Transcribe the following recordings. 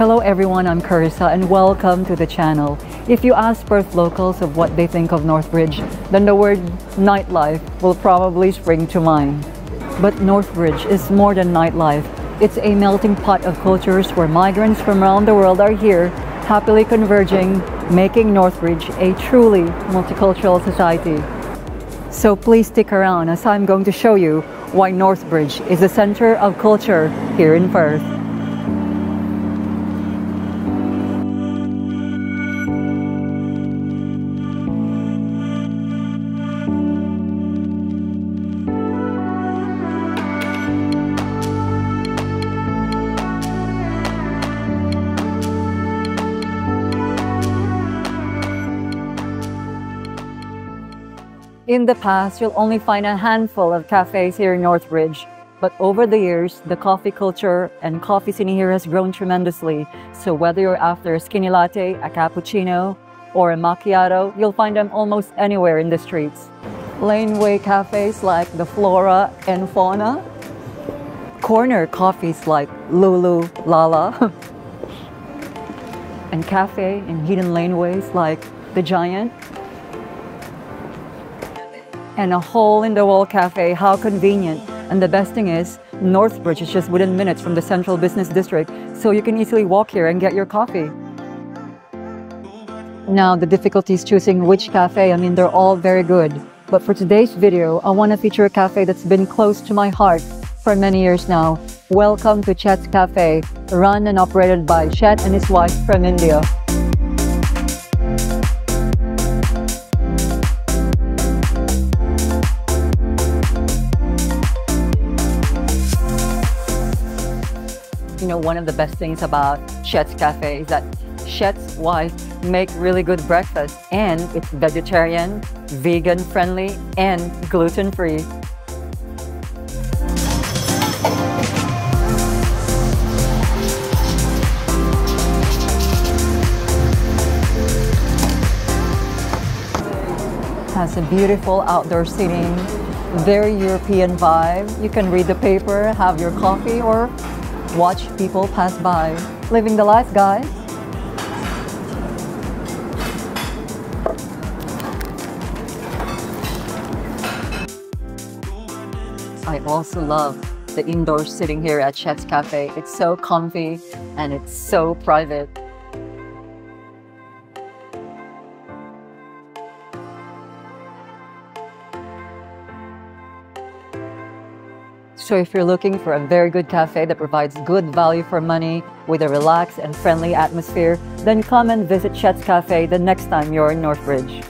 Hello everyone, I'm Carissa and welcome to the channel. If you ask Perth locals of what they think of Northbridge, then the word nightlife will probably spring to mind. But Northbridge is more than nightlife. It's a melting pot of cultures where migrants from around the world are here, happily converging, making Northbridge a truly multicultural society. So please stick around as I'm going to show you why Northbridge is the center of culture here in Perth. In the past, you'll only find a handful of cafes here in Northbridge, but over the years, the coffee culture and coffee scene here has grown tremendously. So whether you're after a skinny latte, a cappuccino, or a macchiato, you'll find them almost anywhere in the streets. Laneway cafes like the Flora and Fauna, corner coffees like Lulu, Lala, and cafe and hidden laneways like the Giant, and a hole-in-the-wall cafe. How convenient. And the best thing is, Northbridge is just within minutes from the central business district, so you can easily walk here and get your coffee. Now, the difficulty is choosing which cafe. I mean, they're all very good. But for today's video, I want to feature a cafe that's been close to my heart for many years now. Welcome to Chet's Cafe, run and operated by Chet and his wife from India. You know, one of the best things about Chet's Cafe is that Chet's wife make really good breakfast, and it's vegetarian, vegan friendly, and gluten free. Has a beautiful outdoor seating, very European vibe. You can read the paper, have your coffee, or watch people pass by. Living the life, guys. I also love the indoor sitting here at Chet's Cafe. It's so comfy and it's so private. So if you're looking for a very good cafe that provides good value for money with a relaxed and friendly atmosphere, then come and visit Chet's Cafe the next time you're in Northbridge.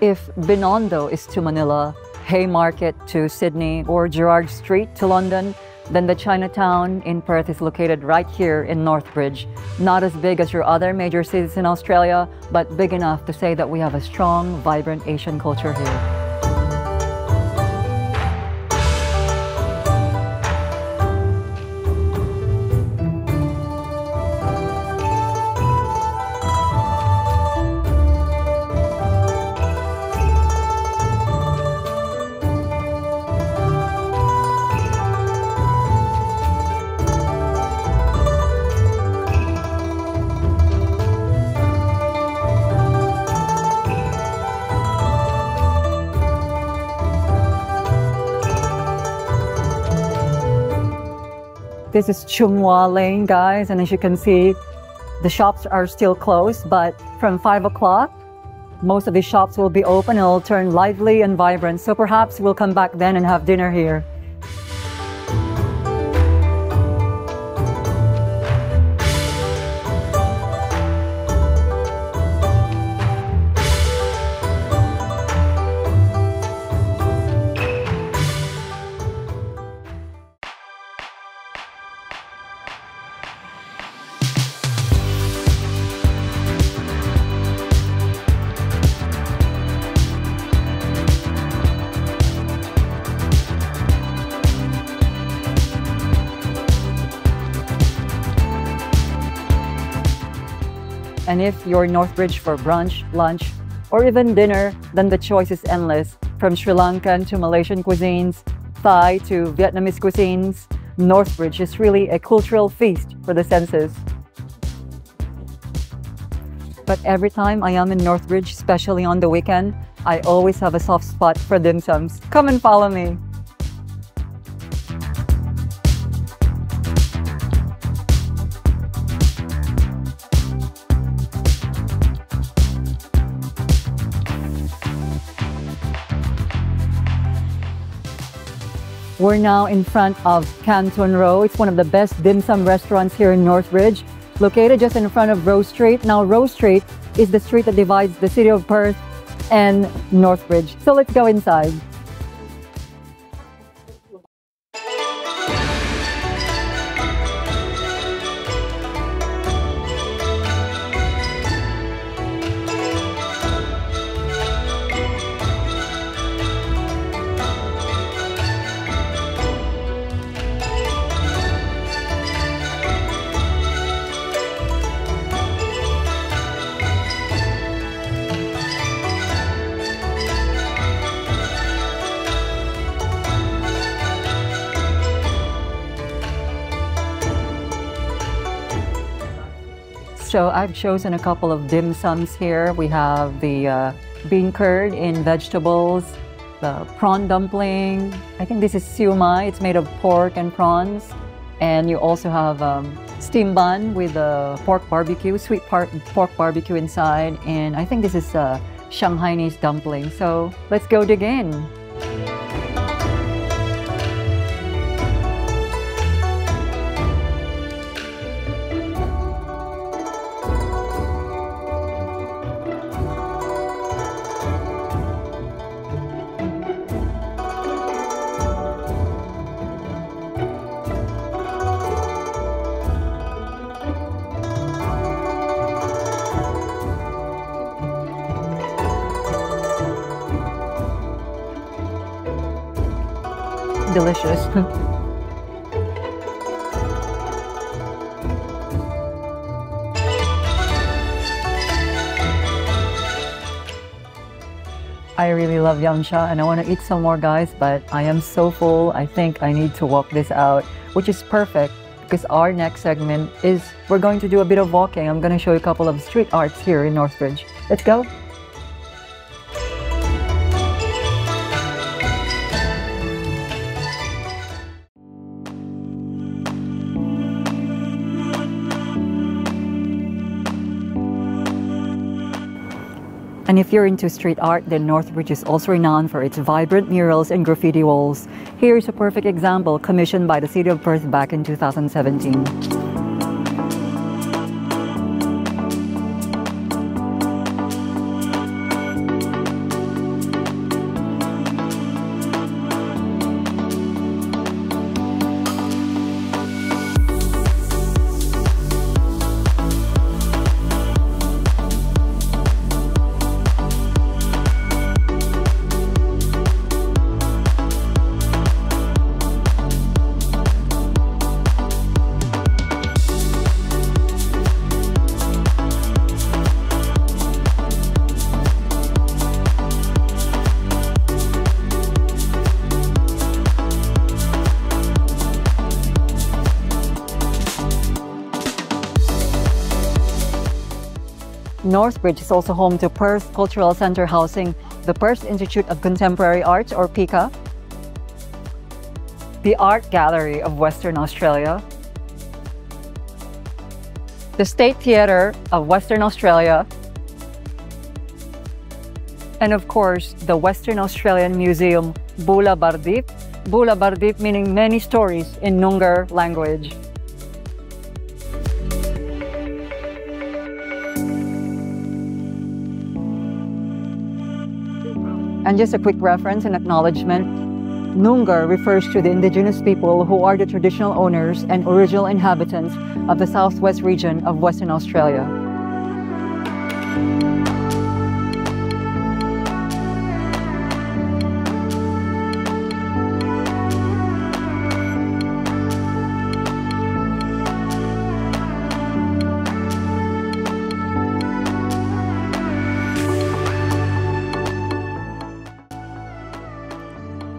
If Binondo is to Manila, Haymarket to Sydney, or Gerrard Street to London, then the Chinatown in Perth is located right here in Northbridge. Not as big as your other major cities in Australia, but big enough to say that we have a strong, vibrant Asian culture here. This is Chung Hua Lane, guys, and as you can see, the shops are still closed, but from 5 o'clock, most of the shops will be open and it'll turn lively and vibrant, so perhaps we'll come back then and have dinner here. And if you're in Northbridge for brunch, lunch, or even dinner, then the choice is endless. From Sri Lankan to Malaysian cuisines, Thai to Vietnamese cuisines, Northbridge is really a cultural feast for the senses. But every time I am in Northbridge, especially on the weekend, I always have a soft spot for dim sums. Come and follow me! We're now in front of Canton Row. It's one of the best dim sum restaurants here in Northbridge, located just in front of Row Street. Now, Row Street is the street that divides the city of Perth and Northbridge. So let's go inside. So I've chosen a couple of dim sums here. We have the bean curd in vegetables, the prawn dumpling. I think this is siumai. It's made of pork and prawns. And you also have steam bun with pork barbecue, pork barbecue inside. And I think this is Shanghainese dumpling. So let's go dig in. Delicious. I really love Yamcha and I want to eat some more, guys, but I am so full. I think I need to walk this out, which is perfect because our next segment is we're going to do a bit of walking. I'm going to show you a couple of street arts here in Northbridge. Let's go. And if you're into street art, then Northbridge is also renowned for its vibrant murals and graffiti walls. Here's a perfect example commissioned by the City of Perth back in 2017. Northbridge is also home to Perth Cultural Centre housing the Perth Institute of Contemporary Arts, or PICA, the Art Gallery of Western Australia, the State Theatre of Western Australia, and of course the Western Australian Museum, Boola Bardip. Boola Bardip meaning many stories in Noongar language. And just a quick reference and acknowledgement, Noongar refers to the indigenous people who are the traditional owners and original inhabitants of the southwest region of Western Australia.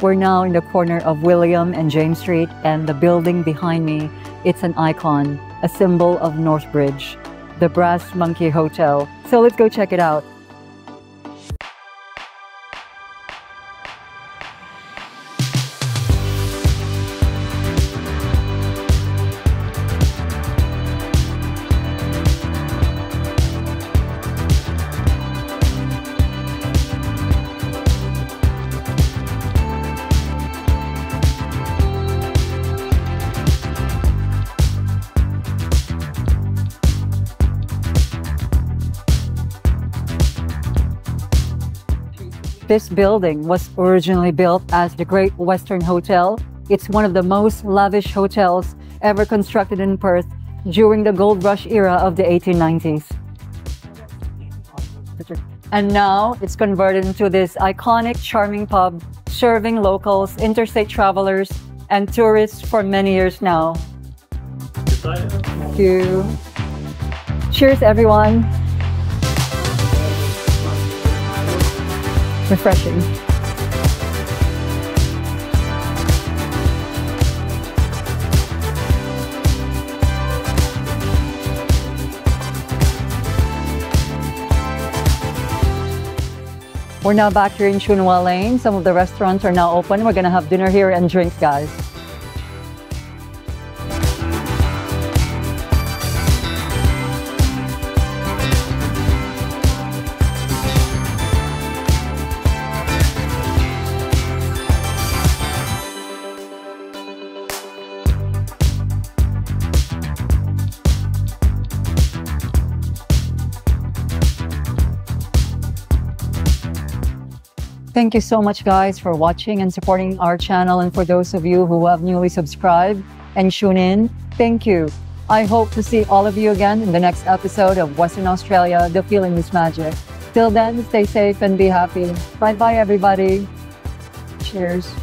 We're now in the corner of William and James Street, and the building behind me, it's an icon, a symbol of Northbridge, the Brass Monkey Hotel. So let's go check it out. This building was originally built as the Great Western Hotel. It's one of the most lavish hotels ever constructed in Perth during the Gold Rush era of the 1890s. And now it's converted into this iconic, charming pub, serving locals, interstate travelers, and tourists for many years now. Thank you. Cheers, everyone. Refreshing. We're now back here in Chung Hua Lane. Some of the restaurants are now open. We're gonna have dinner here and drinks, guys. Thank you so much, guys, for watching and supporting our channel, and for those of you who have newly subscribed and tune in, thank you. I hope to see all of you again in the next episode of Western Australia, The Feeling is Magic. Till then, stay safe and be happy. Bye-bye, everybody. Cheers.